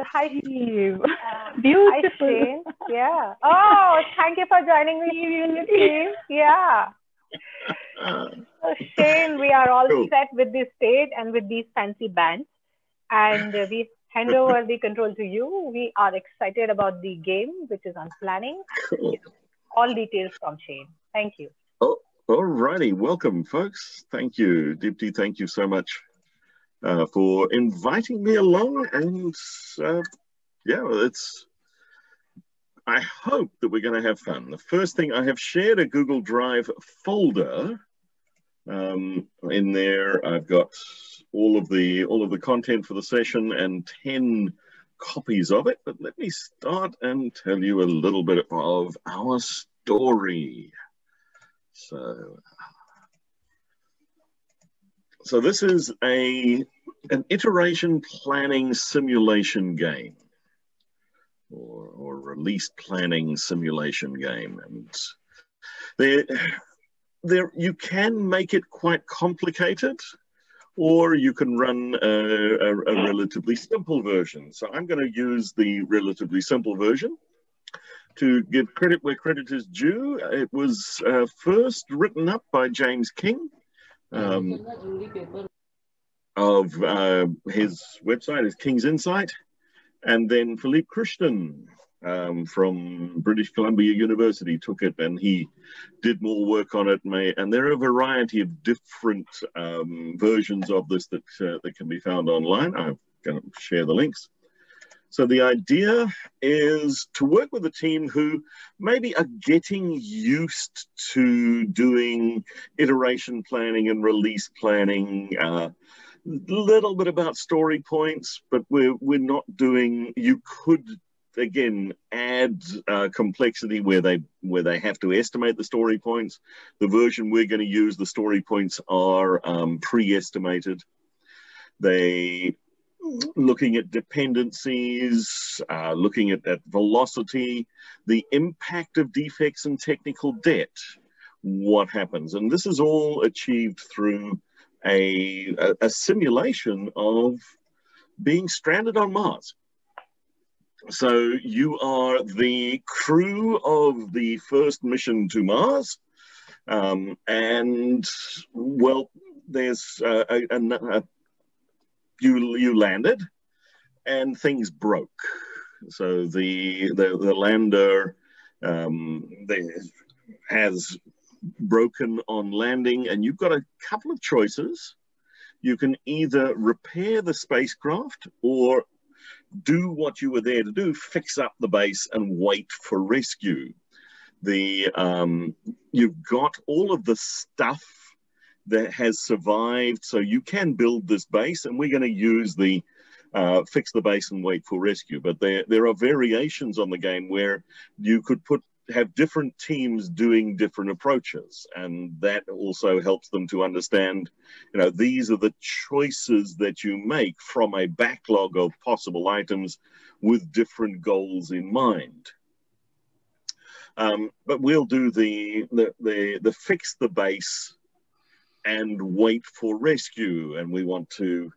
Hi, Steve. Beautiful. Hi, Shane. Yeah. Oh, thank you for joining me, Steve. Yeah. So, Shane, we are all set with this stage and with these fancy bands, and we hand over the control to you. We are excited about the game, which is on planning. All details from Shane. Thank you. Oh, all righty. Welcome, folks. Thank you, Deepthi. Thank you so much for inviting me along, and yeah, it's, I hope that we're going to have fun. The first thing, I have shared a Google Drive folder. In there, I've got all of the content for the session and 10 copies of it. But let me start and tell you a little bit of our story. So this is an iteration planning simulation game, or release planning simulation game. And there you can make it quite complicated, or you can run a relatively simple version. So I'm going to use the relatively simple version. To give credit where credit is due, it was first written up by James King, of his website is King's Insight, and then Philippe Christian from British Columbia University took it, and he did more work on it. And there are a variety of different versions of this that can be found online. I'm going to share the links. So the idea is to work with a team who maybe are getting used to doing iteration planning and release planning, little bit about story points, but we're not doing, you could again add complexity where they have to estimate the story points. The version we're going to use, the story points are pre-estimated. They looking at dependencies, looking at velocity, the impact of defects and technical debt, what happens. And this is all achieved through a simulation of being stranded on Mars. So you are the crew of the first mission to Mars, and well, there's you landed and things broke. So the lander has broken on landing, and you've got a couple of choices. You can either repair the spacecraft or do what you were there to do, fix up the base and wait for rescue. You've got all of the stuff that has survived, so you can build this base, and we're going to use the fix the base and wait for rescue. But there are variations on the game where you could have different teams doing different approaches, and that also helps them to understand, you know, these are the choices that you make from a backlog of possible items with different goals in mind. But we'll do the fix the base and wait for rescue, and we want to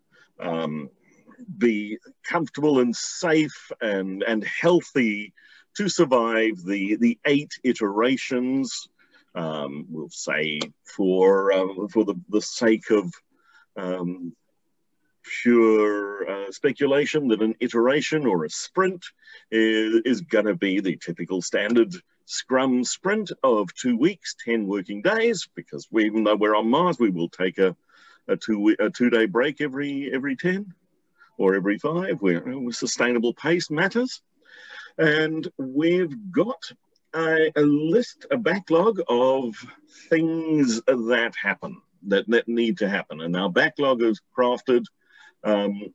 be comfortable and safe and healthy to survive the 8 iterations, we'll say, for the sake of pure speculation, that an iteration or a sprint is going to be the typical standard Scrum sprint of 2 weeks, 10 working days, because even though we're on Mars, we will take a 2-day break every 10 or every 5, where sustainable pace matters. And we've got a backlog of things that happen, that need to happen. And our backlog is crafted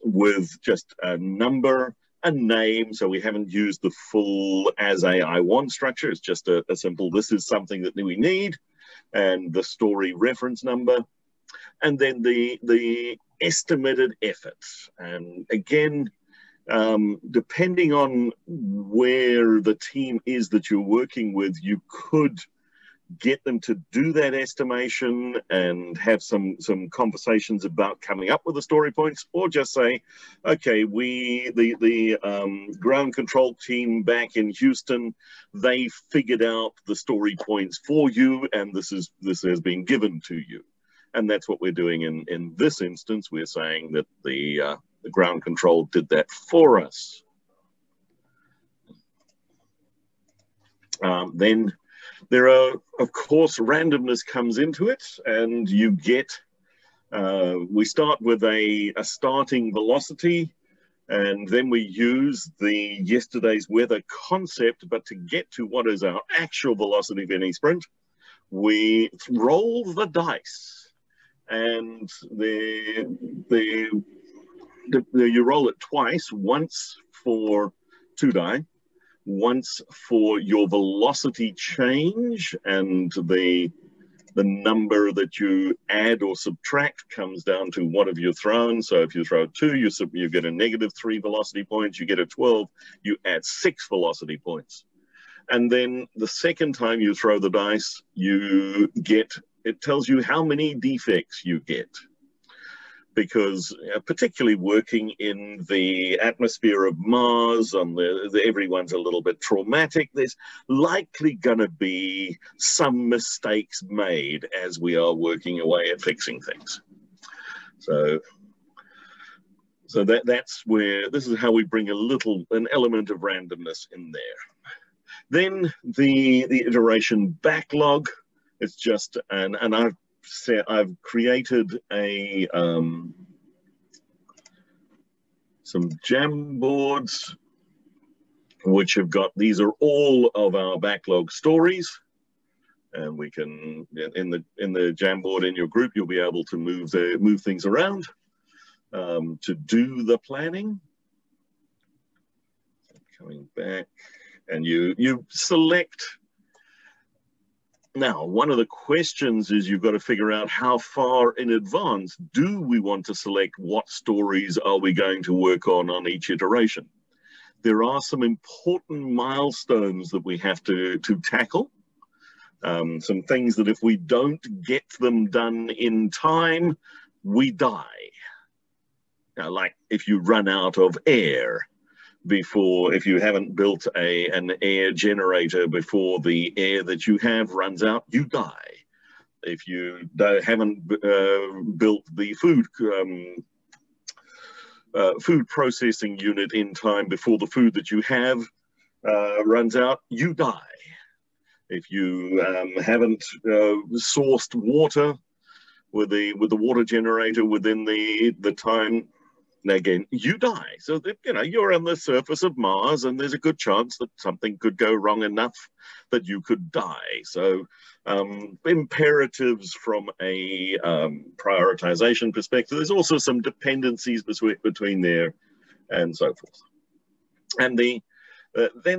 with just a number, a name, so we haven't used the full as a I want structure. It's just a simple, this is something that we need, and the story reference number, and then the estimated efforts. And again, depending on where the team is that you're working with, you could get them to do that estimation and have some conversations about coming up with the story points, or just say, okay, the ground control team back in Houston, they figured out the story points for you, and this has been given to you. And that's what we're doing in this instance. We're saying that the ground control did that for us. Then there are, of course, randomness comes into it, and you get, we start with a starting velocity, and then we use the yesterday's weather concept, but to get to what is our actual velocity of any sprint, we roll the dice, and you roll it twice, once for two die, once for your velocity change, and the number that you add or subtract comes down to what have you thrown. So if you throw two, you get a -3 velocity points. You get a 12, you add 6 velocity points. And then the second time you throw the dice, you get, it tells you how many defects you get. Because particularly working in the atmosphere of Mars, everyone's a little bit traumatic, there's likely going to be some mistakes made as we are working away at fixing things. So that's where, this is how we bring an element of randomness in there. Then the iteration backlog, it's just, and I've created some Jamboards, which have got, these are all of our backlog stories, and we can, in the Jamboard in your group, you'll be able to move things around to do the planning. Coming back, and you select. Now, one of the questions is you've got to figure out how far in advance do we want to select what stories are we going to work on each iteration. There are some important milestones that we have to tackle. Some things that if we don't get them done in time, we die. Now, like if you run out of air. If you haven't built an air generator before the air that you have runs out, you die. If you haven't built the food processing unit in time before the food that you have runs out, you die. If you haven't sourced water with the water generator within the time, again, you die. So that, you know, you're on the surface of Mars, and there's a good chance that something could go wrong enough that you could die. So imperatives from a prioritization perspective. There's also some dependencies between there and so forth. And then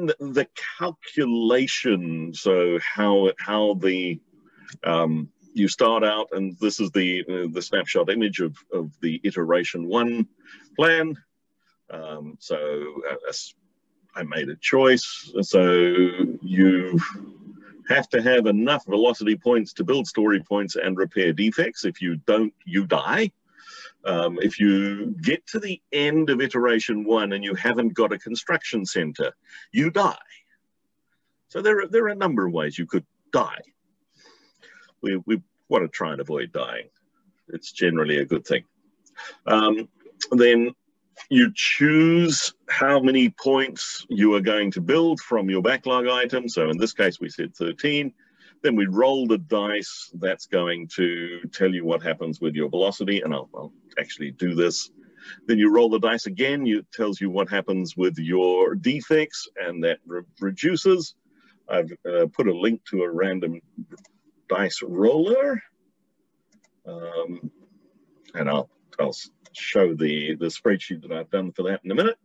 the calculation. So how the you start out, and this is the snapshot image of the iteration 1 plan. So I made a choice. So you have to have enough velocity points to build story points and repair defects. If you don't, you die. If you get to the end of iteration 1 and you haven't got a construction center, you die. So there are a number of ways you could die. We want to try and avoid dying. It's generally a good thing. Then you choose how many points you are going to build from your backlog item. So in this case, we said 13. Then we roll the dice. That's going to tell you what happens with your velocity. And I'll actually do this. Then you roll the dice again. It tells you what happens with your defects, and that reduces. I've put a link to a random dice roller, and I'll show the spreadsheet that I've done for that in a minute.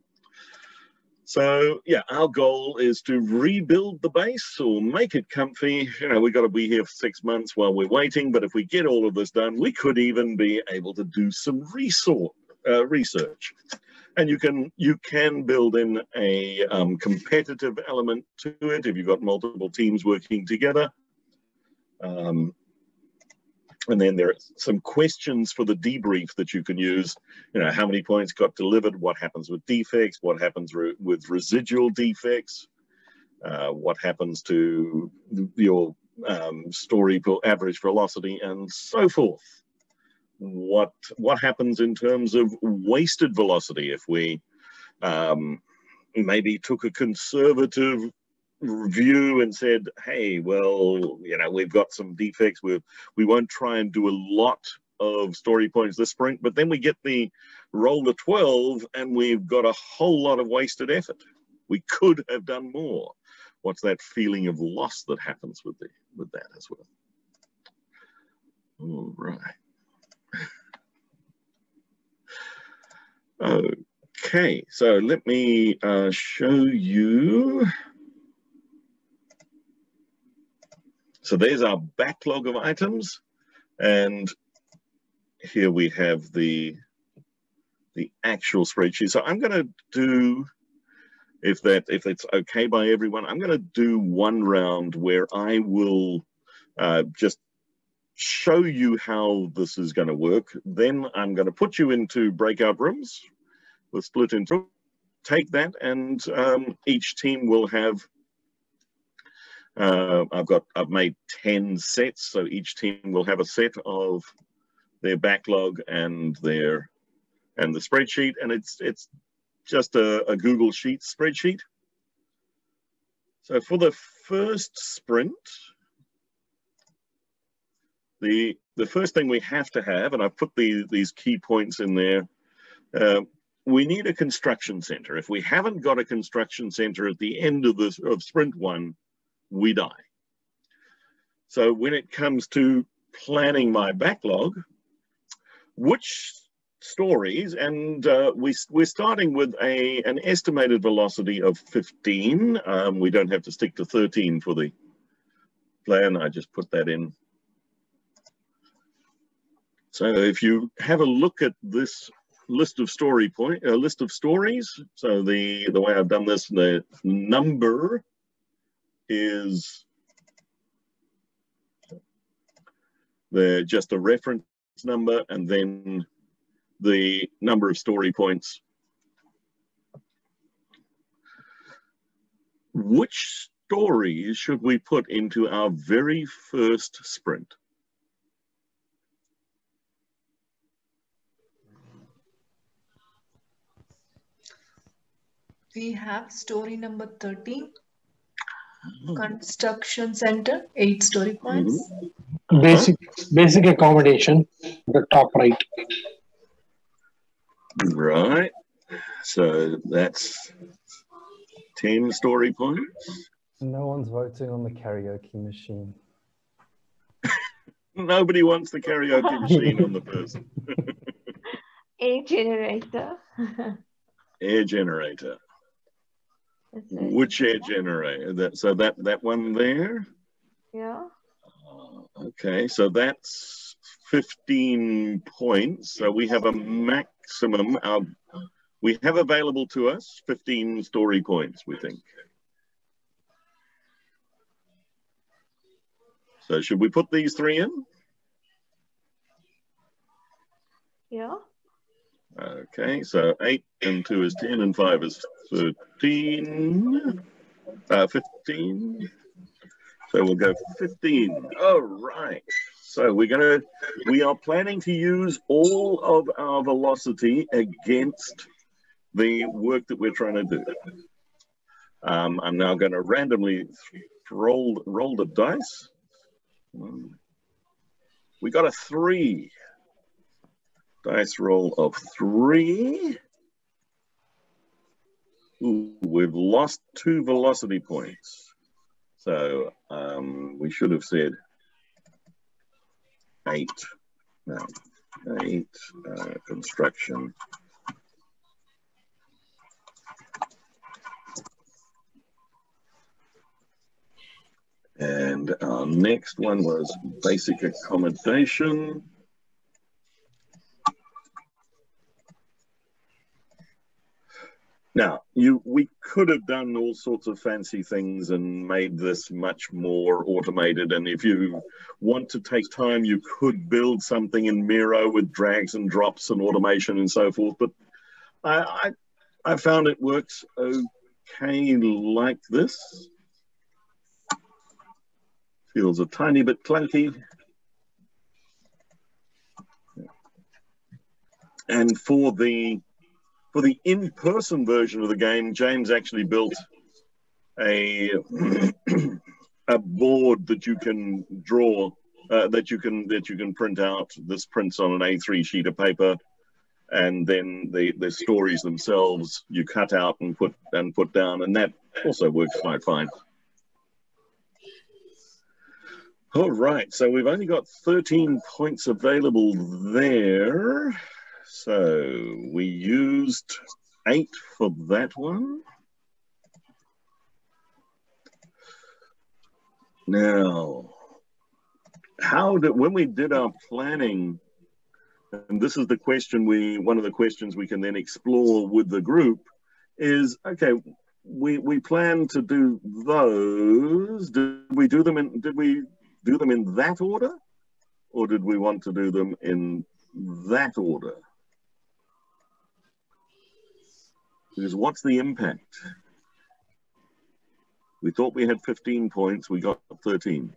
So yeah, our goal is to rebuild the base or make it comfy. You know, we've got to be here for 6 months while we're waiting, but if we get all of this done, we could even be able to do some research. And you can build in a competitive element to it if you've got multiple teams working together. And then there are some questions for the debrief that you can use. You know, how many points got delivered? What happens with defects? What happens with residual defects? What happens to your story per average velocity and so forth? What happens in terms of wasted velocity if we maybe took a conservative review and said, hey, well, you know, we've got some defects. We won't try and do a lot of story points this sprint, but then we get the roll to 12 and we've got a whole lot of wasted effort. We could have done more. What's that feeling of loss that happens with that as well? All right. Okay, so let me show you. So there's our backlog of items, and here we have the actual spreadsheet. So I'm gonna do, if it's okay by everyone, I'm gonna do one round where I will just show you how this is gonna work. Then I'm gonna put you into breakout rooms. We'll split into, take that, and each team will have I've made 10 sets, so each team will have a set of their backlog and their the spreadsheet, and it's just a Google Sheets spreadsheet. So for the first sprint, the first thing we have to have, and I've put these key points in there, we need a construction center. If we haven't got a construction center at the end of this sprint one, we die. So when it comes to planning my backlog, which stories, and we're starting with an estimated velocity of 15. We don't have to stick to 13 for the plan. I just put that in. So if you have a look at this list of stories, so the way I've done this, the number is just a reference number, and then the number of story points. Which stories should we put into our very first sprint? We have story number 13. Construction center, 8 story points. Mm-hmm. Basic accommodation, the top right. Right. So that's 10 story points. No one's voting on the karaoke machine. Nobody wants the karaoke machine on the person. Air generator. Air generator. Which air generator? So that one there? Yeah. Okay, so that's 15 points. So we have a maximum. We have available to us 15 story points, we think. So should we put these three in? Yeah. Okay, so 8 and 2 is 10 and 5 is 15. So we'll go 15. All right. So we are planning to use all of our velocity against the work that we're trying to do. I'm now going to randomly roll the dice. We got a 3. Dice roll of 3. Ooh, we've lost 2 velocity points. So we should have said 8. No, 8 construction. And our next one was basic accommodation. Now, we could have done all sorts of fancy things and made this much more automated. And if you want to take time, you could build something in Miro with drags and drops and automation and so forth. But I found it works okay like this. Feels a tiny bit clunky. And for the in-person version of the game, James actually built a board that you can draw, that you can print out. This prints on an A3 sheet of paper, and then the stories themselves you cut out and put down, and that also works quite fine. All right, so we've only got 13 points available there. So we used 8 for that one. Now, when we did our planning, and this is the question one of the questions we can then explore with the group is, okay, we plan to do those. Did we do them in that order? Or did we want to do them in that order? Because what's the impact? We thought we had 15 points, we got 13.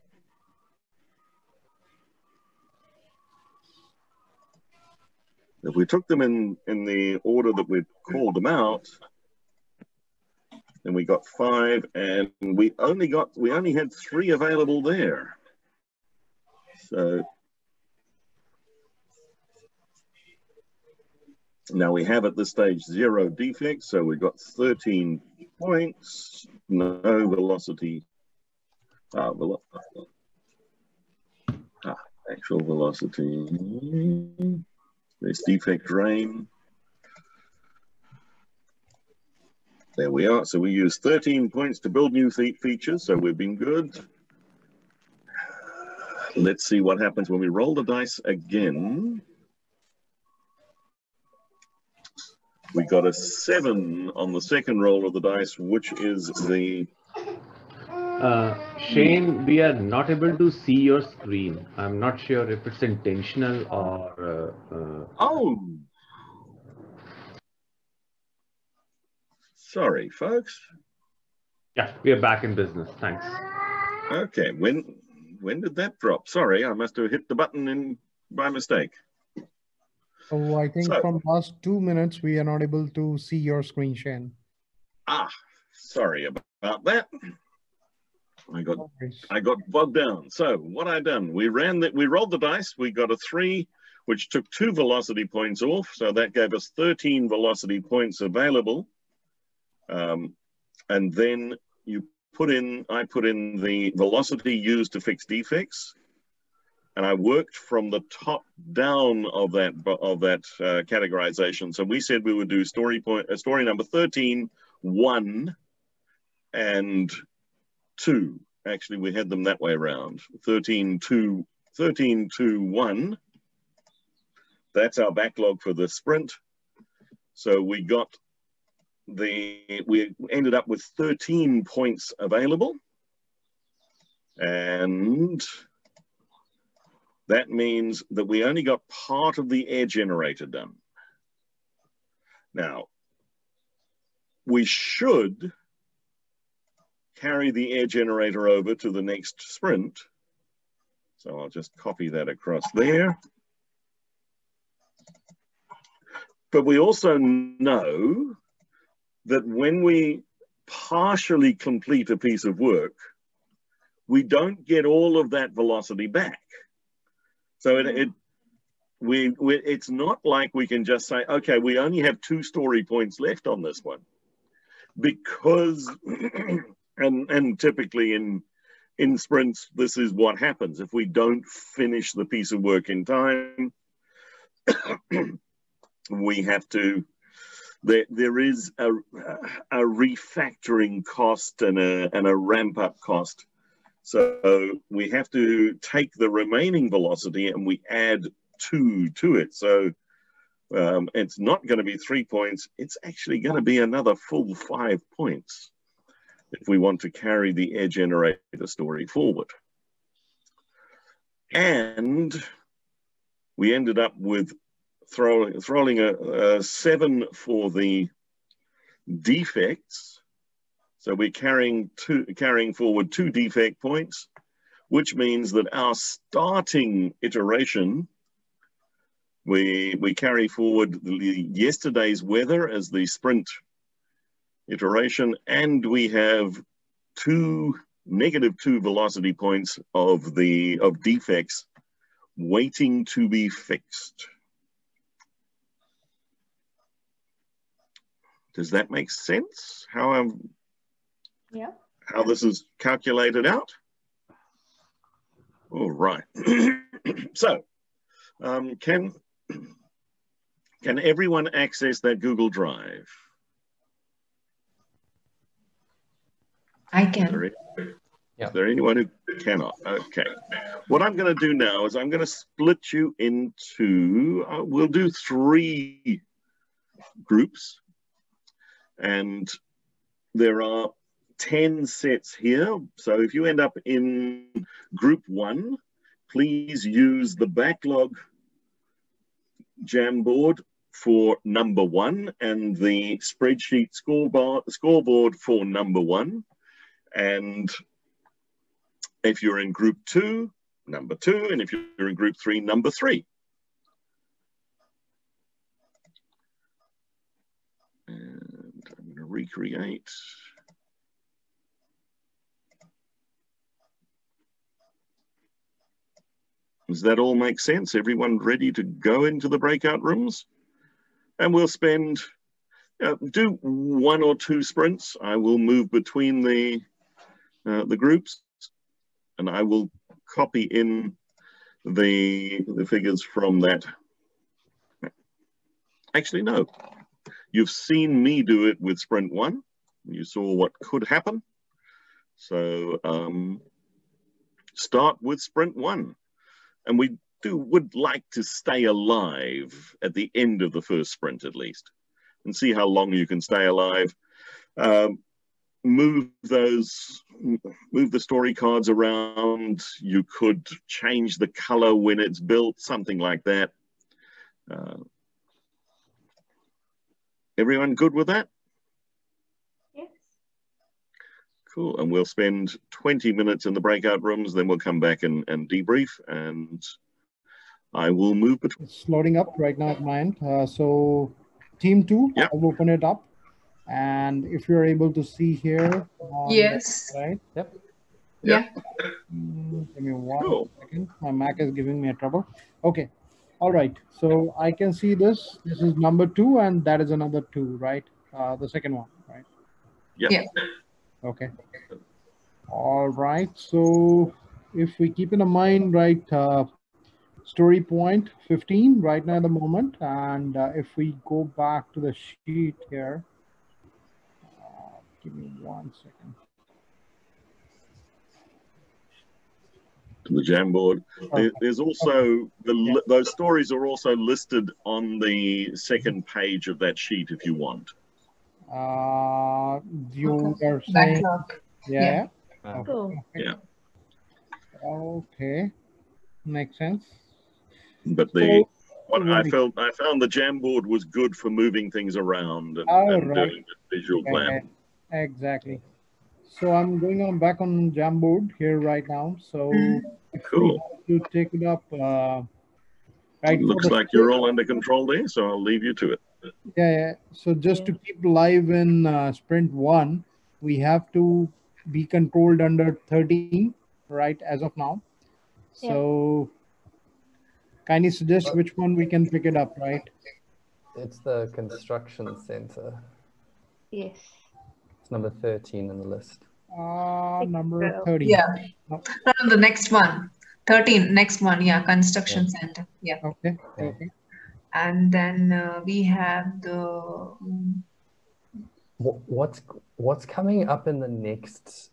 If we took them in the order that we'd called them out, then we got 5, and we only had 3 available there. So now we have at this stage 0 defects, so we've got 13 points, no velocity, actual velocity, there's defect rain. There we are, so we use 13 points to build new features, so we've been good. Let's see what happens when we roll the dice again. We got a 7 on the second roll of the dice, which is the... Shane, we are not able to see your screen. I'm not sure if it's intentional or... Oh! Sorry, folks. Yeah, we are back in business. Thanks. Okay, when did that drop? Sorry, I must have hit the button by mistake. Oh, I think from last 2 minutes, we are not able to see your screen, Shane. Ah, sorry about that. I got bogged down. So what I done, we rolled the dice, we got a 3, which took 2 velocity points off. So that gave us 13 velocity points available. And then I put in the velocity used to fix defects. And I worked from the top down of that categorization. So we said we would do story number 13, 1, and 2. Actually, we had them that way around. 13, 2, 1. That's our backlog for the sprint. So we ended up with 13 points available, and that means that we only got part of the air generator done. Now, we should carry the air generator over to the next sprint. So I'll just copy that across there. But we also know that when we partially complete a piece of work, we don't get all of that velocity back. So it's not like we can just say, okay, we only have 2 story points left on this one, because, and typically in sprints, this is what happens. If we don't finish the piece of work in time, we have to, there is a refactoring cost and a ramp up cost. So we have to take the remaining velocity and we add 2 to it. So It's not going to be 3 points. It's actually going to be another full 5 points if we want to carry the air generator story forward. And we ended up with throwing a 7 for the defects. So we're carrying forward 2 defect points, which means that our starting iteration, we carry forward yesterday's weather as the sprint iteration, and we have negative 2 velocity points of defects waiting to be fixed. Does that make sense? How this is calculated out? All right. So, can everyone access that Google Drive? I can. Is there anyone who cannot? Okay. What I'm going to do now is I'm going to split you into, we'll do 3 groups. And there are 10 sets here. So if you end up in group 1, please use the backlog Jamboard for number 1 and the spreadsheet scoreboard for number 1. And if you're in group 2, number 2, and if you're in group 3, number 3. And I'm going to recreate. Does that all make sense? Everyone ready to go into the breakout rooms? And we'll spend, do 1 or 2 sprints. I will move between the groups, and I will copy in the figures from that. Actually, no. You've seen me do it with sprint 1. You saw what could happen. So start with sprint 1. And we would like to stay alive at the end of the first sprint, at least, and see how long you can stay alive. Move the story cards around. You could change the color when it's built, something like that. Everyone good with that? Yes. Cool, and we'll spend 20 minutes in the breakout rooms, then we'll come back and debrief, and I will move between. It's loading up right now at my end. So team 2, yep. I'll open it up. And if you're able to see here, yes, right, yep, yeah. Give me 1 second. My Mac is giving me a trouble. Okay, all right. So I can see this. This is number 2, and that is another 2, right? The second one, right? Yep. Yeah. Okay. All right. So if we keep in mind, right, story point 15 right now at the moment, and if we go back to the sheet here. Give me 1 second. The Jamboard. Okay. There's also, those stories are also listed on the second page of that sheet if you want. You are saying, yeah. Yeah. Okay. Yeah. Okay. Makes sense. But the, what I found the Jamboard was good for moving things around and doing the visual plan. Exactly. So I'm going on back on Jamboard here right now. So cool. You take it up. Right, looks like you're all under control there, so I'll leave you to it. Yeah. So just to keep live in sprint 1, we have to be controlled under 13, right, as of now. Yeah. So kindly suggest which one we can pick it up, right? It's the construction center. Yes. Number 13 on the list. Number 30. Yeah. No. No, the next one. 13, next one. Yeah, construction center. Yeah. Okay. Okay. And then we have the. What's coming up in the next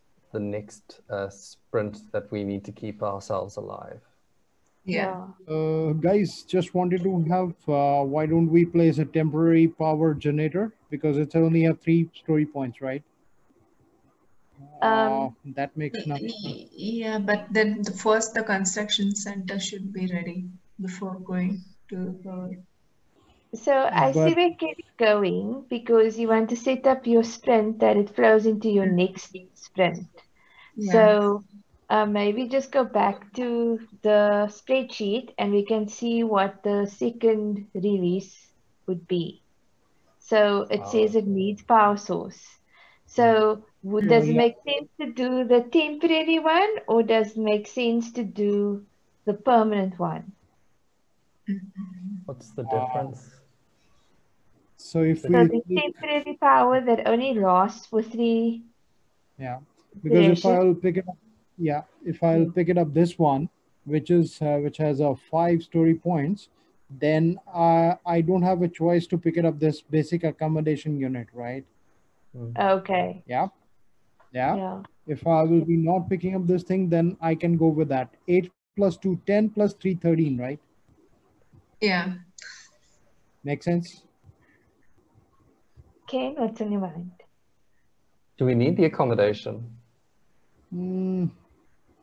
sprint that we need to keep ourselves alive? Yeah. Guys, just wanted to have, why don't we place a temporary power generator? Because it's only a 3 story points, right? That makes nothing. Yeah, but then the first the construction center should be ready before going to the... So I see where Kate's going, because you want to set up your sprint that it flows into your next sprint. Yeah. So maybe just go back to the spreadsheet and we can see what the second release would be. So it says it needs power source. So does it make sense to do the temporary one, or does it make sense to do the permanent one? What's the difference? So if the temporary power that only lasts for 3. Yeah, because if I'll pick it up, yeah, if I'll pick it up this one, which is which has a 5 story points, then I don't have a choice to pick it up this basic accommodation unit, right? Okay. Yeah. Yeah. Yeah. If I will be not picking up this thing, then I can go with that. 8 plus 2, 10 plus 3, 13, right? Yeah. Makes sense? Okay, what's in your mind? Do we need the accommodation?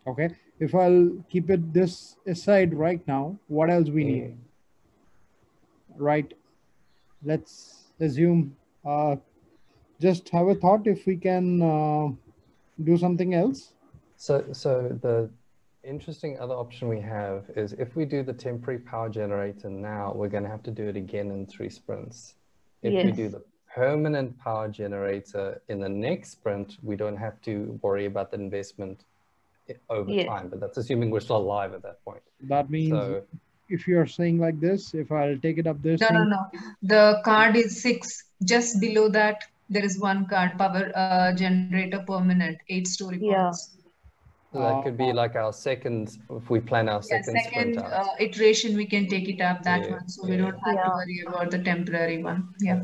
Okay. If I'll keep it this aside right now, what else we need? Right. Let's assume, just have a thought if we can do something else. So the interesting other option we have is if we do the temporary power generator now, we're going to have to do it again in 3 sprints. If we do the permanent power generator in the next sprint, we don't have to worry about the investment over time, but that's assuming we're still alive at that point. That means if you're saying like this, if I'll take it up this. No. The card is 6. Just below that, there is one card, power generator permanent, 8 story points. So that could be like our second, if we plan our second sprint out. Iteration, we can take it up that one. So we don't have to worry about the temporary one. Yeah.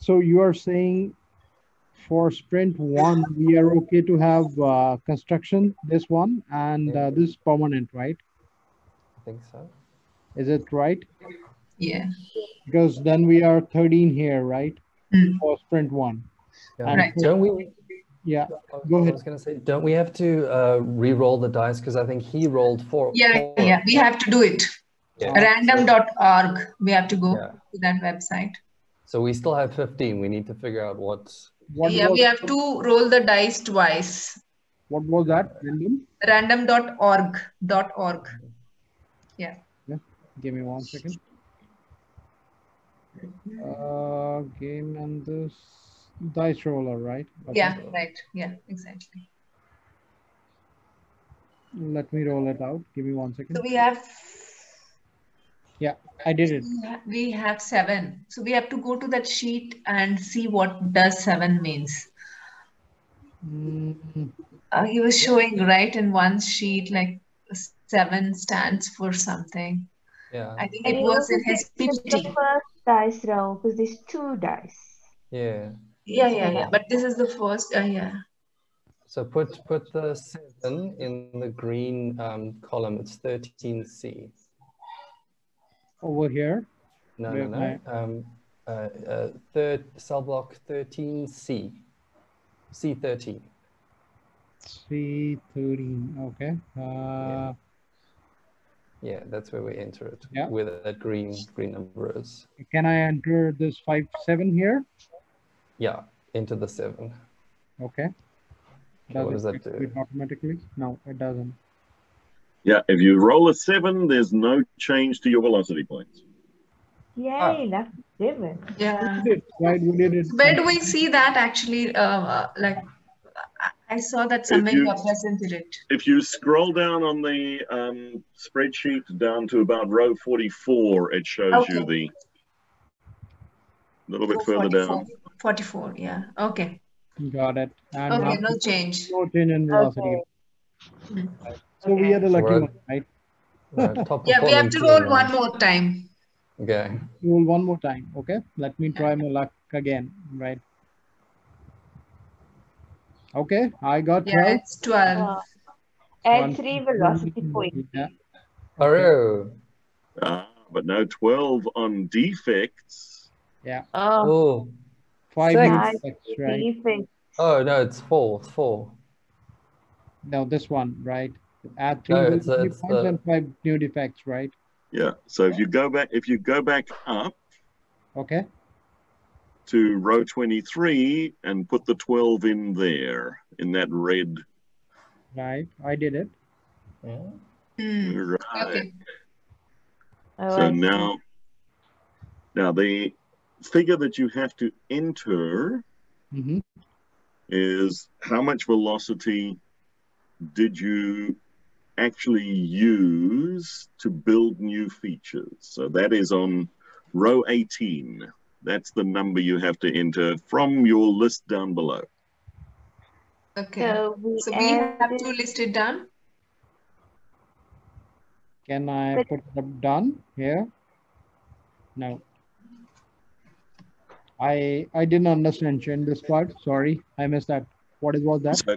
So you are saying for sprint 1, we are okay to have construction, this one, and this is permanent, right? I think so. Is it right? Yeah. Because then we are 13 here, right? For sprint 1. Yeah. Right. Don't we... Yeah, go ahead. I was going to say, don't we have to re-roll the dice? Because I think he rolled 4. Yeah, we have to do it. Yeah. Random.org, we have to go to that website. So we still have 15. We need to figure out what's... we have to roll the dice twice. What was that? Random.org. Yeah. Give me 1 second. Game and this... Dice roller, right? Okay. Yeah, right. Yeah, exactly. Let me roll it out. Give me 1 second. So we have... Yeah, I did it. We have 7. So we have to go to that sheet and see what does 7 means. Mm-hmm. He was showing, right, in one sheet, like 7 stands for something. Yeah. I think it was in his PPT. The first dice roll, because there's 2 dice. Yeah. Yeah. But this is the first, So put the 7 in the green column. It's 13C. Over here? No. Third cell block 13C. C13. C13. Okay. Yeah, that's where we enter it. Yeah. With that green number is. Can I enter this 5-7 here? Yeah, into the 7. Okay. What does that do? Automatically? No, it doesn't. Yeah, if you roll a 7, there's no change to your velocity points. Yay, that's different. Yeah. Where do we see that actually? Like, I saw that somebody presented it. If you scroll down on the spreadsheet down to about row 44, it shows you the... A little bit further down. 44, yeah. Okay. Got it. And okay, no change. No change in velocity. Okay. So we are the lucky one, right? Yeah, we have to roll one more time. Okay. Roll one more time. Okay. Let me try my luck again, right? Okay. I got 12. Yeah, it's 12. and 3 velocity points. Hooray. But now 12 on defects. Yeah. Oh. 5 defects, right? Defects. Oh, no, it's 4. It's 4. No, this one, right? Add 3 velocity points and 5 new defects, right? Yeah. So if you go back, up. Okay. To row 23 and put the 12 in there, in that red. Right, I did it. Yeah. Right. Okay. So now the figure that you have to enter is how much velocity did you actually use to build new features. So that is on row 18. That's the number you have to enter from your list down below. Okay, so we have 2 listed done. Can I put them done here? No. I didn't understand, Shane, this part. Sorry, I missed that. What was that? So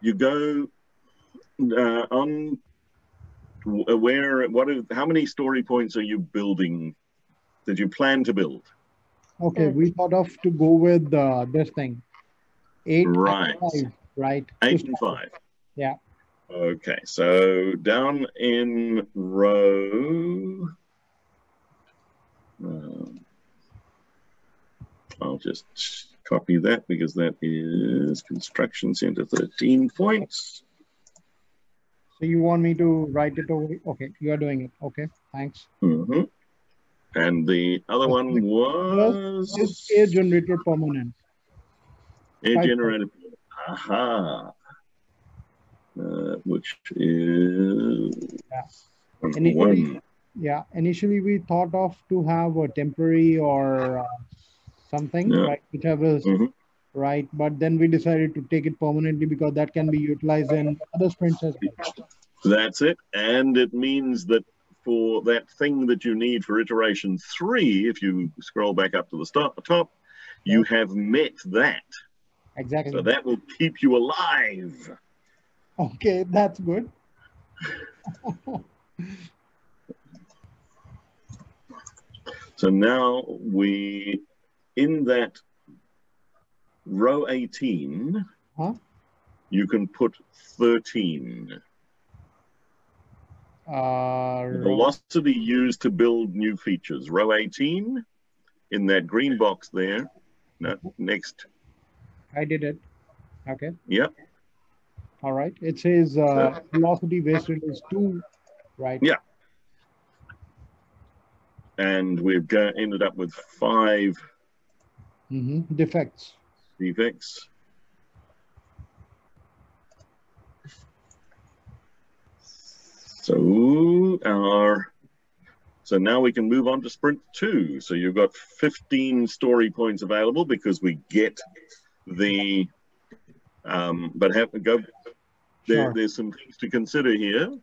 you go on where, how many story points are you building that you plan to build? Okay, we thought of to go with this thing. 8 and 5, right? 8 and 5. Yeah. Okay, so down in row, I'll just copy that because that is construction center 13 points. So you want me to write it over? Okay, you are doing it. Okay, thanks. And the other one was? Is air generator permanent? Air generator, aha. Which is initially, initially we thought of to have a temporary or something, right? Whichever is right, but then we decided to take it permanently because that can be utilized in other sprints as well. That's it, and it means that for that thing that you need for iteration 3, if you scroll back up to the top, you have met that. Exactly. So that will keep you alive. Okay, that's good. So now we, in that row 18, you can put 13. Velocity used to build new features. Row 18, in that green box there. No, next. I did it. Okay. Yep. All right. It says velocity wasted is 2, right? Yeah. And we've ended up with 5 defects. So now we can move on to sprint 2. So you've got 15 story points available because we get the but have to go. There's some things to consider here.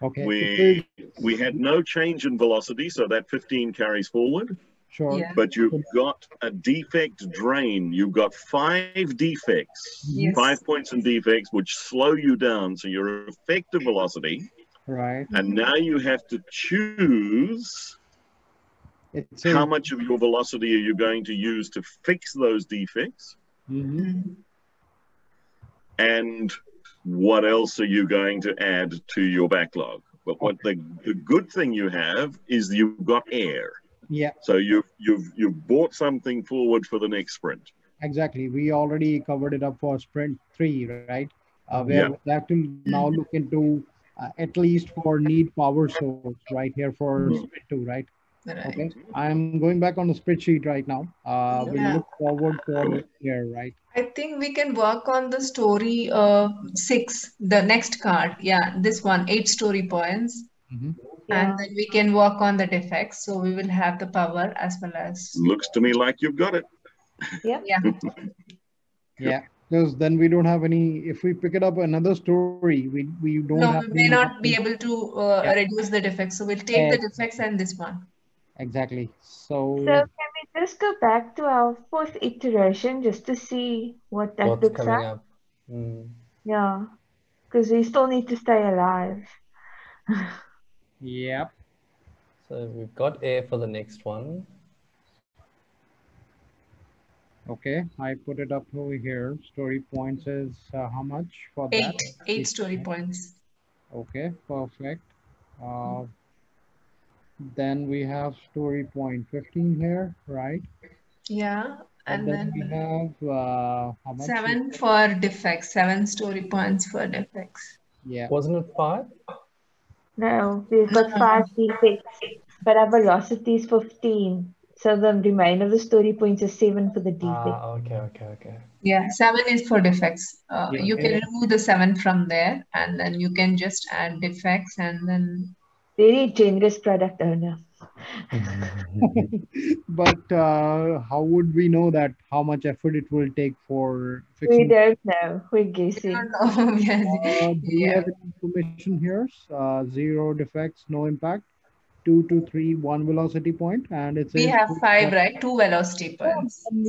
Okay. We had no change in velocity, so that 15 carries forward. Sure. Yeah. But you've got a defect drain. You've got 5 defects, 5 points in defects, which slow you down. So your effective velocity. Right. And now you have to choose how much of your velocity are you going to use to fix those defects. And what else are you going to add to your backlog? But what the good thing you have is you've got air. Yeah. So you've brought something forward for the next sprint. Exactly. We already covered it up for sprint 3, right? Where we have to now look into at least for need power source right here for sprint 2, right? Okay. I'm going back on the spreadsheet right now. We look forward to here, right? I think we can work on the story 6, the next card. Yeah, this one, 8 story points. And then we can work on the defects. So we will have the power as well as... Looks to me like you've got it. Yeah. Yeah. Because then we don't have any, if we pick it up another story, we don't have... No, we may not be able to reduce the defects. So we'll take the defects and this one. Exactly. So can we just go back to our 4th iteration just to see what that looks like? Yeah. because we still need to stay alive. Yep. So we've got air for the next one. Okay, I put it up over here. Story points is how much for that? Eight story points. Okay, perfect. Then we have story point 15 here, right? Yeah, and then we have how much? 7 for defects. 7 story points for defects. Yeah. Wasn't it 5? No, we've got 5 defects, but our velocity is 15. So the remainder of the story points is 7 for the defect. Okay. Yeah, 7 is for defects. You can remove the 7 from there, and then you can just add defects, and then... Very generous product owner. But how would we know that how much effort it will take for fixing? We don't know. We're guessing. Do you have information here? 0 defects, no impact. 2 to 3, 1 velocity point, and it's we have 5, right? 2 velocity points. And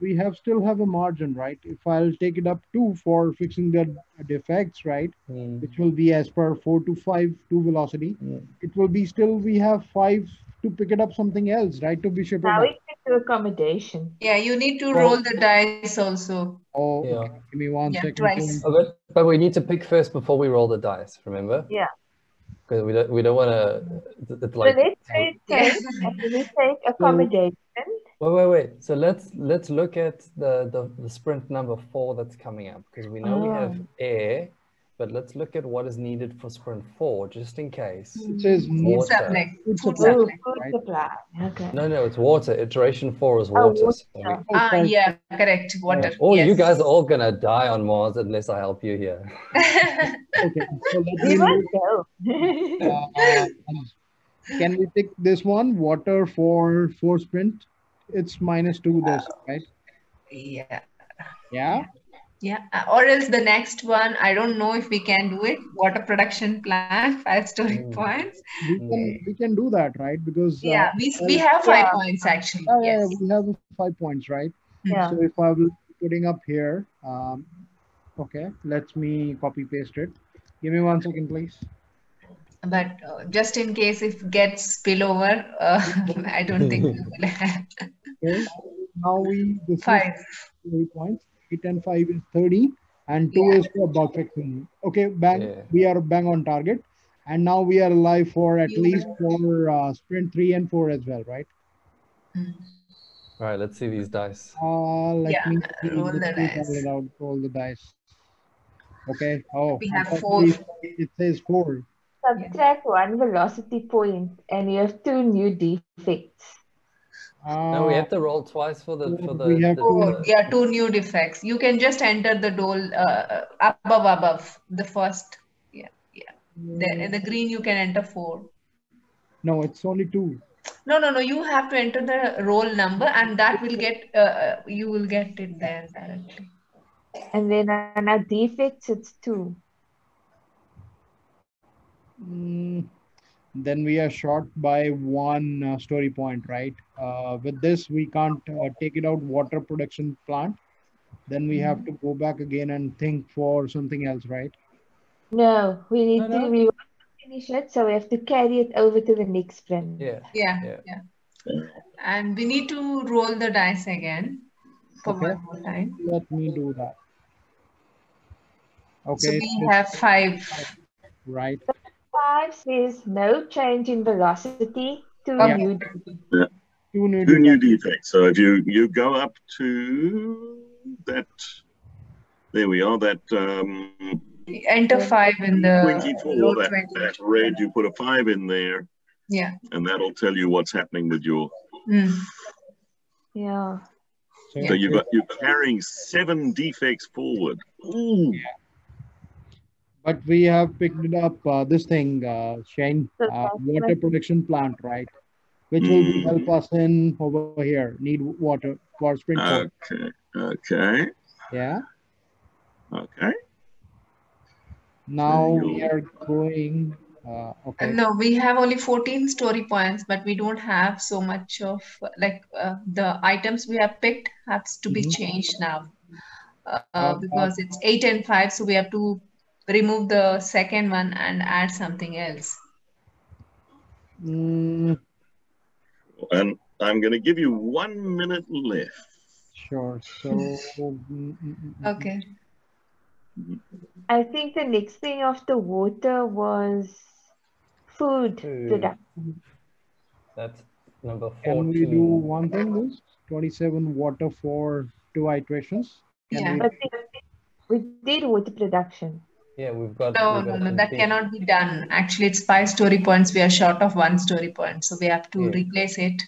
we still have a margin, right? If I'll take it up 2 for fixing the defects, right? Which will be as per 4 to 5, 2 velocity. It will be still we have 5 to pick it up something else, right? To be shipped. Now we get to accommodation. Yeah, you need to roll the dice also. Oh, yeah. Okay. Give me 1 second. Twice. Oh, but we need to pick first before we roll the dice. Remember? Yeah. Because we don't want to. Like, so let's take accommodation. Wait. So let's look at the sprint number 4 that's coming up, because we know we have air, but let's look at what is needed for sprint 4 just in case. It says water. Food supply. Okay. No, it's water. Iteration 4 is water. Water. So yeah, correct. Water. Oh, yes. You guys are all gonna die on Mars unless I help you here. Okay. So can we pick this one? Water for sprint. It's -2 this, right? Yeah. Or else the next one, I don't know if we can do it. Water production plan, 5 story points. We can do that, right? Because we have 5 points actually. We have 5 points, right? Yeah. So if I will putting up here, okay, let me copy paste it. Give me 1 second, please. But just in case if it gets spillover, I don't think we will have. Okay. Now we this 5 points. 8 and 5 is 30, and 2 is for bug fixing. Okay, we are bang on target, and now we are alive for at least for sprint 3 and 4 as well, right? All right, let's see these dice. Roll the dice. Okay. Oh, we have 4. It says 4. Subtract 1 velocity point, and you have 2 new defects. No, we have to roll twice for 2 new defects. You can just enter the dole above the first. In the green you can enter 4. No, it's only 2. No. You have to enter the roll number, and that will get you will get it there directly. And then on our defects, it's 2. Then we are short by 1 story point, right? With this, we can't take it out water production plant. Then we have to go back again and think for something else, right? No, we want to finish it, so we have to carry it over to the next sprint. Yeah. And we need to roll the dice again for one more time. Let me do that. Okay. So we have 5. Right. 5 says no change in velocity, 2 new defects. So if you go up to that, there we are, that enter 5 in the 24, that red, you put a 5 in there. Yeah. And that'll tell you what's happening with your yeah. So you're carrying 7 defects forward. Ooh. Yeah. But we have picked it up, this thing, Shane, water production plant, right? Which will help us in over here. Need water for spring. Okay. Yeah. Okay. Now we are going, okay. No, we have only 14 story points, but we don't have so much of, the items we have picked has to be changed now. Because it's 8 and 5, so we have to remove the second one and add something else? And I'm going to give you 1 minute left. Sure. So. Okay. I think the next thing after water was food production. That's number 14. Can we do one thing? This 27 water for 2 iterations. Can we did water production. Yeah, we've got. No, that cannot be done. Actually, it's 5 story points. We are short of 1 story point, so we have to replace it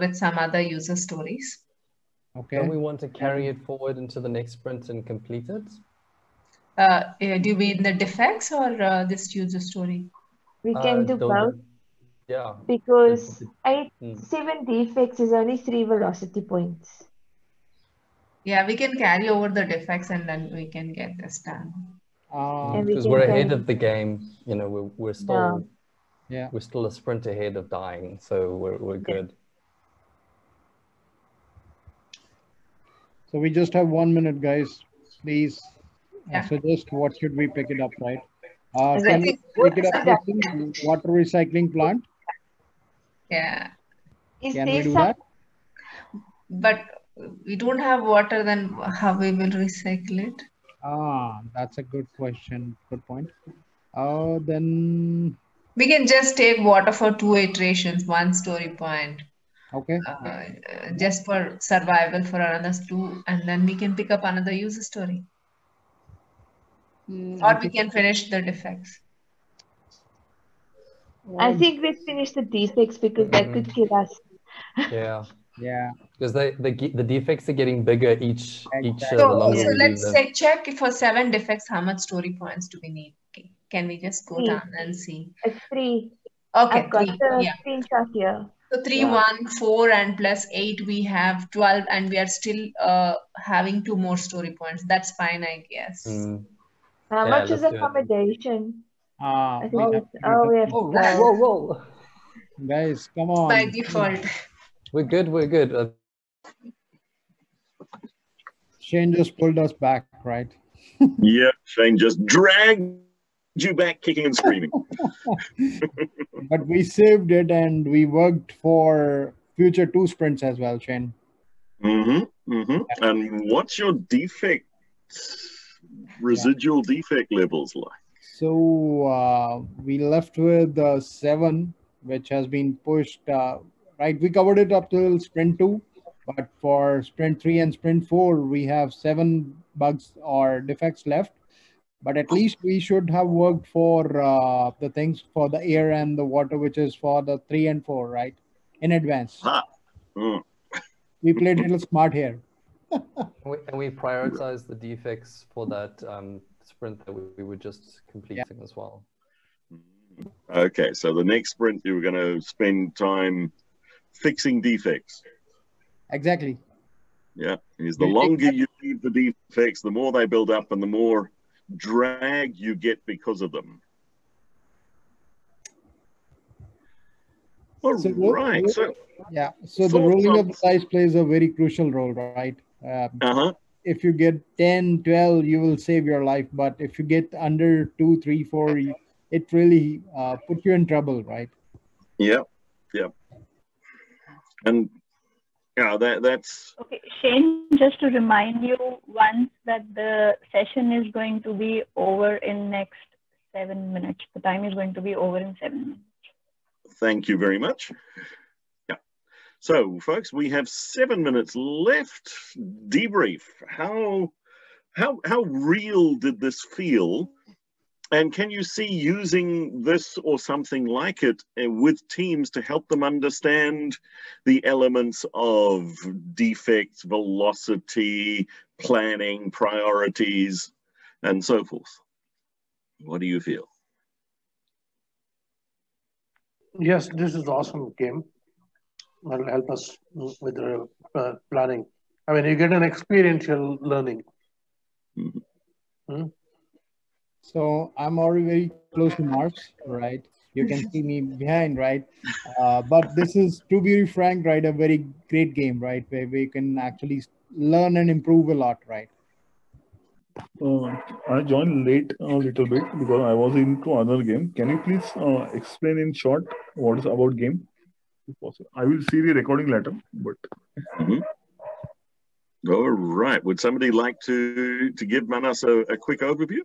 with some other user stories. Okay. Don't we want to carry it forward into the next sprint and complete it? Do you mean the defects or this user story? We can do both. Yeah. Because 7 defects is only 3 velocity points. Yeah, we can carry over the defects and then we can get this done. Because we're ahead of the game, you know. We're still, we're still a sprint ahead of dying, so we're good. So we just have 1 minute, guys. Please suggest what should we pick it up, right? Can we pick it up with water recycling plant? Yeah. Can we do that? But we don't have water, then how we will recycle it? Ah, that's a good question. Good point. Then we can just take water for 2 iterations, 1 story point. Okay. Just for survival for another 2, and then we can pick up another user story. Or we can finish the defects. I think we finish the defects because that could kill us. Yeah. Yeah, because the defects are getting bigger each. So let's say check for 7 defects. How much story points do we need? Okay. Can we just go down and see? It's 3. Okay, I've got 3. The screenshot here. So 3, 1, 4, and plus 8. We have 12, and we are still having 2 more story points. That's fine, I guess. How much is accommodation? Whoa! Guys, come on! By default. We're good. We're good. Shane just pulled us back, right? Yeah, Shane just dragged you back, kicking and screaming. But we saved it, and we worked for future 2 sprints as well, Shane. And what's your defect residual defect levels like? So we left with 7, which has been pushed. Right, we covered it up till sprint 2, but for sprint 3 and sprint 4, we have 7 bugs or defects left. But at least we should have worked for the things for the air and the water, which is for the 3 and 4, right? In advance. We played a little smart here. and we prioritized the defects for that sprint that we were just completing as well. Okay, so the next sprint, you were going to spend time fixing defects. Exactly. Yeah, because the longer you leave the defects, the more they build up and the more drag you get because of them. All right. So the rolling of the dice plays a very crucial role, right? If you get 10, 12, you will save your life. But if you get under 2, 3, 4, it really puts you in trouble, right? Yeah, yeah. And yeah, that's okay. Shane, just to remind you once that the session is going to be over in next 7 minutes. The time is going to be over in 7 minutes. Thank you very much. Yeah. So, folks, we have 7 minutes left. Debrief. How real did this feel? And can you see using this or something like it with teams to help them understand the elements of defects, velocity, planning, priorities, and so forth? What do you feel? Yes, this is awesome game. It'll help us with the planning. I mean, you get an experiential learning. So I'm already very close to Mars, right? You can see me behind, right? But this is, to be frank, right, a very great game, right? Where we can actually learn and improve a lot, right? I joined late a little bit because I was into another game. Can you please explain in short what is about game? If possible. I will see the recording later, but... All right. Would somebody like to give Manas a quick overview?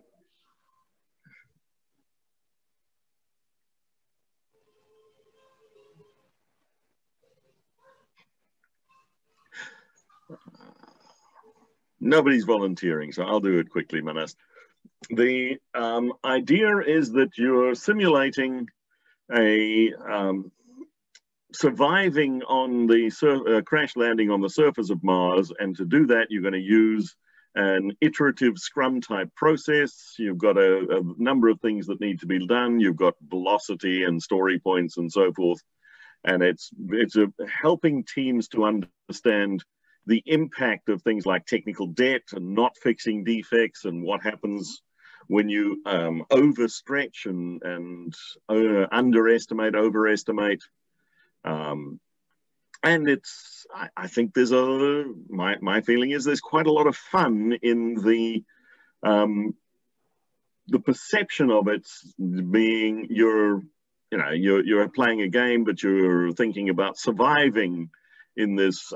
Nobody's volunteering, so I'll do it quickly, Manas. The idea is that you're simulating a surviving on the crash landing on the surface of Mars, and to do that, you're going to use an iterative Scrum type process. You've got a number of things that need to be done. You've got velocity and story points and so forth, and it's helping teams to understand the impact of things like technical debt and not fixing defects and what happens when you overstretch and underestimate, overestimate. And it's, I think there's a, my feeling is there's quite a lot of fun in the perception of it being you're playing a game, but you're thinking about surviving in this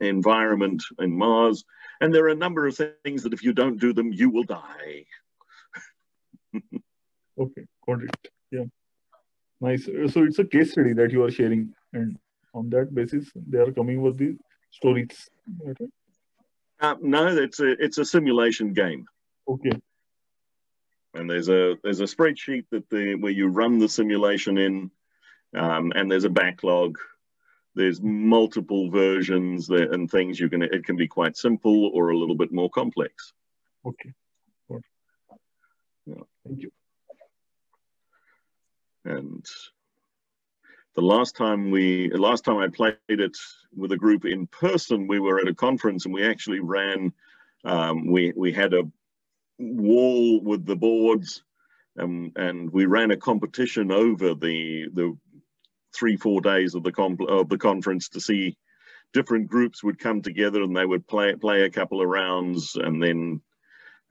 environment in Mars. And there are a number of things that if you don't do them, you will die. Okay, got it. Yeah, nice. So it's a case study that you are sharing, and on that basis, they are coming with the stories. Okay. No, it's a simulation game. Okay. And there's a spreadsheet that where you run the simulation in, and there's a backlog. There's multiple versions there and things you can, it can be quite simple or a little bit more complex. Okay. Good. Yeah. Thank you. And the last time I played it with a group in person, we were at a conference and we actually ran, we had a wall with the boards and we ran a competition over the 3-4 days of the conference to see different groups would come together and they would play a couple of rounds, and then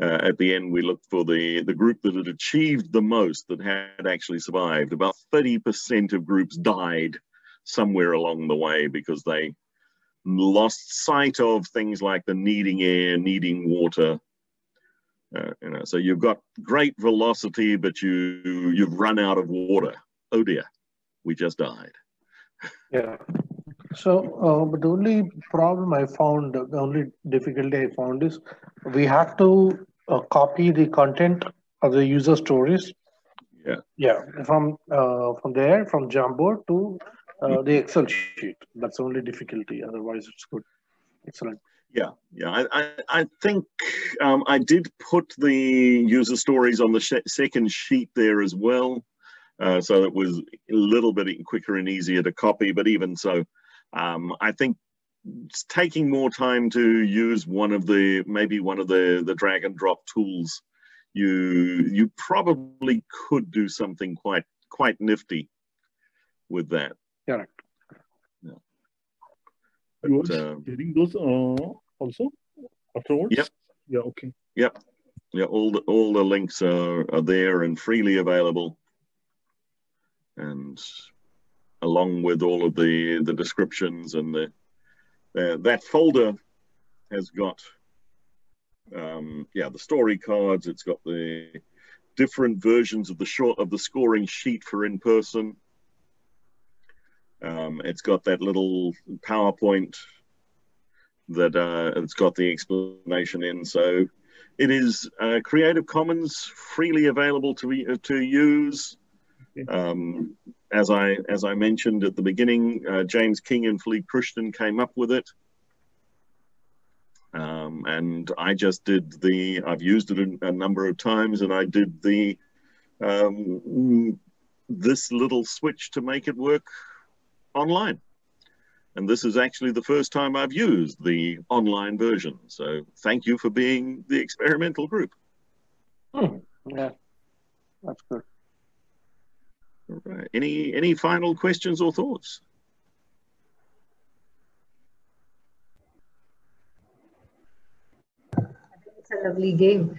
at the end we looked for the group that had achieved the most, that had actually survived. About 30% of groups died somewhere along the way because they lost sight of things like the needing air, needing water. So you've got great velocity, but you've run out of water. Oh dear. We just died. Yeah. So, but the only problem I found, the only difficulty I found is we have to copy the content of the user stories. Yeah. Yeah. From there, from Jamboard to the Excel sheet. That's the only difficulty. Otherwise, it's good. Excellent. Yeah. Yeah. I think I did put the user stories on the second sheet there as well. So it was a little bit quicker and easier to copy, but even so, I think it's taking more time to use maybe one of the drag and drop tools. You probably could do something quite nifty with that. Correct. Yeah. But, you were getting those also afterwards. Yep. Yeah. Okay. Yep. Yeah. All the links are there and freely available. And along with all of the descriptions and that folder has got, the story cards. It's got the different versions of the scoring sheet for in person. It's got that little PowerPoint that it's got the explanation in. So it is Creative Commons, freely available to use. As I mentioned at the beginning, James King and Philippe Christian came up with it, and I just did the. I've used it a number of times, and I did the this little switch to make it work online. And this is actually the first time I've used the online version. So thank you for being the experimental group. Oh, yeah, that's good. All right. Any final questions or thoughts? it's a lovely game.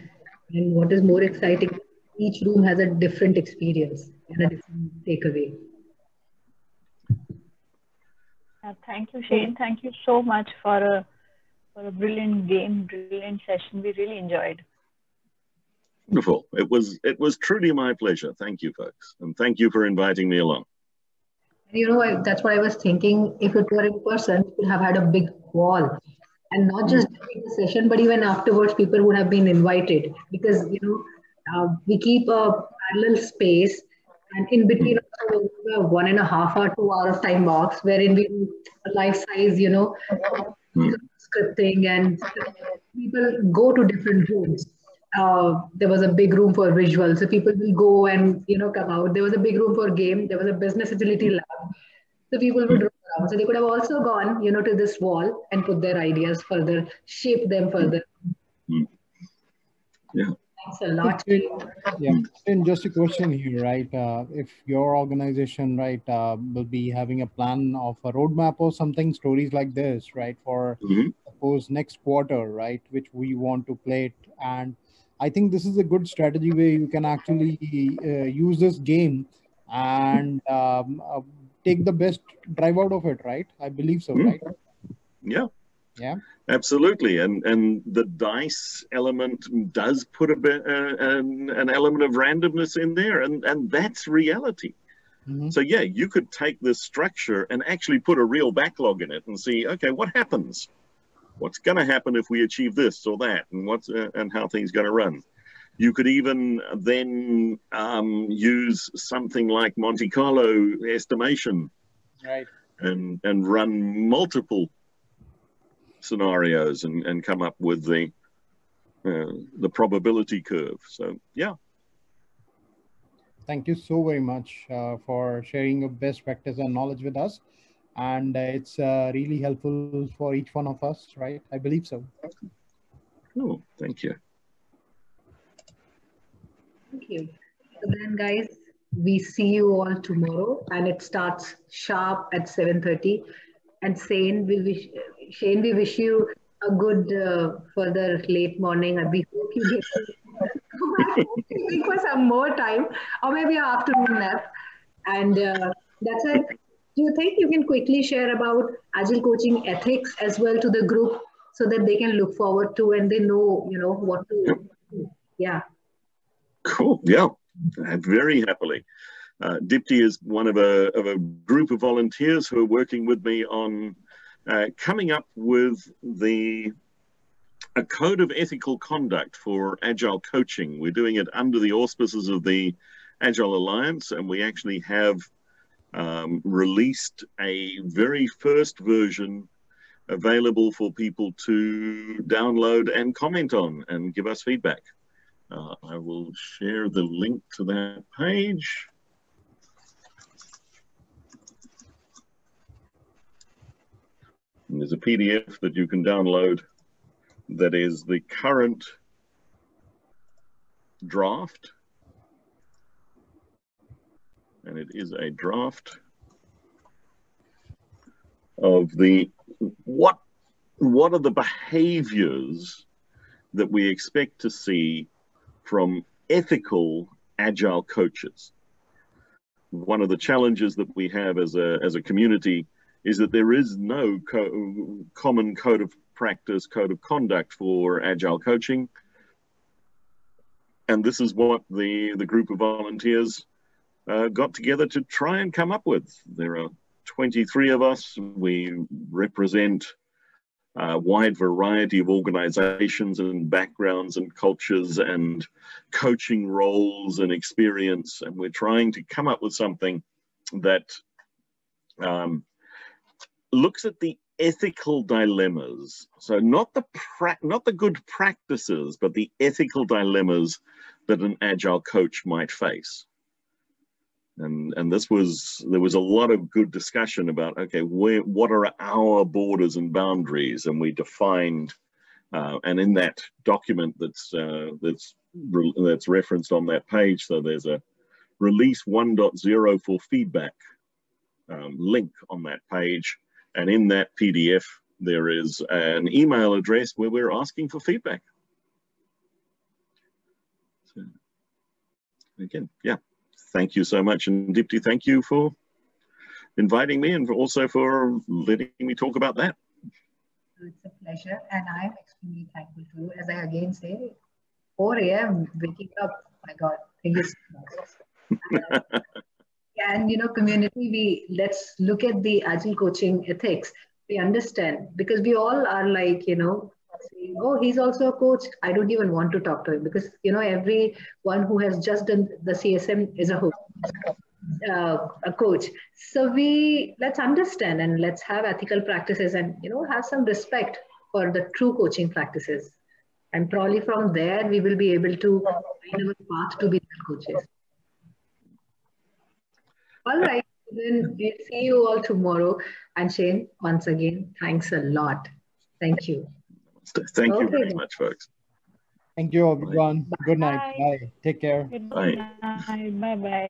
And what is more exciting, each room has a different experience and a different takeaway. Thank you, Shane. Thank you so much for a brilliant game, brilliant session. We really enjoyed. Wonderful. It was truly my pleasure. Thank you, folks, and thank you for inviting me along. You know, that's what I was thinking. If it were in person, we would have had a big wall, and not just during the session, but even afterwards, people would have been invited, because you know we keep a parallel space, and in between also, 1.5 hour, 2 hour of time box, wherein we do a life size, you know, scripting, and people go to different rooms. There was a big room for visuals, so people will go and you know come out. There was a big room for game. There was a business agility lab, so people would run around. So they could have also gone, you know, to this wall and put their ideas further, shape them further. Yeah. Thanks a lot. Yeah, and just a question here, right? If your organization, right, will be having a plan of a roadmap or something, stories like this, right, for suppose next quarter, right, which we want to play it, and I think this is a good strategy where you can actually use this game and take the best drive out of it, right? I believe so, right? Yeah. Yeah. Absolutely. And the dice element does put a bit, an element of randomness in there, and that's reality. So yeah, you could take this structure and actually put a real backlog in it and see, okay, what happens? What's going to happen if we achieve this or that, and what's and how things going to run. You could even then use something like Monte Carlo estimation, right? And run multiple scenarios and come up with the probability curve. So yeah. Thank you so very much for sharing your best practice and knowledge with us. And it's really helpful for each one of us, right? I believe so. Cool, thank you. Thank you. So then guys, we see you all tomorrow, and it starts sharp at 7:30. And Shane, we wish you a good further late morning. We hope you get for some more time, or maybe an afternoon nap. And that's it. Do you think you can quickly share about Agile coaching ethics as well to the group, so that they can look forward to and they know, you know, what to do? Yeah. Cool. Yeah. Very happily. Deepthi is one of a group of volunteers who are working with me on coming up with a code of ethical conduct for Agile coaching. We're doing it under the auspices of the Agile Alliance, and we actually have released a very first version available for people to download and comment on and give us feedback. I will share the link to that page. And there's a PDF that you can download that is the current draft. And it is a draft of the what are the behaviors that we expect to see from ethical Agile coaches. One of the challenges that we have as a community is that there is no common code of practice, code of conduct for Agile coaching. And this is what the group of volunteers got together to try and come up with. There are 23 of us. We represent a wide variety of organizations and backgrounds and cultures and coaching roles and experience. And we're trying to come up with something that looks at the ethical dilemmas. So not the good practices, but the ethical dilemmas that an Agile coach might face. And there was a lot of good discussion about, okay, what are our borders and boundaries? And we defined, and in that document that's referenced on that page, so there's a release 1.0 for feedback link on that page. And in that PDF, there is an email address where we're asking for feedback. again, yeah, thank you so much. And Deepthi, thank you for inviting me and for also for letting me talk about that. It's a pleasure, and I'm extremely thankful to you. As I again say, 4 a.m. waking up, oh my God, biggest process. And, you know, community, let's look at the Agile coaching ethics. We understand, because we all are like, you know, saying, oh, he's also a coach. I don't even want to talk to him, because, you know, everyone who has just done the CSM is a coach. So let's understand and let's have ethical practices and, you know, have some respect for the true coaching practices. And probably from there, we will be able to find our path to be coaches. All right, then we'll see you all tomorrow. And Shane, once again, thanks a lot. Thank you. Thank you very much, folks. Thank you, everyone. Bye. Good night. Bye. Take care. Bye. Bye. Bye.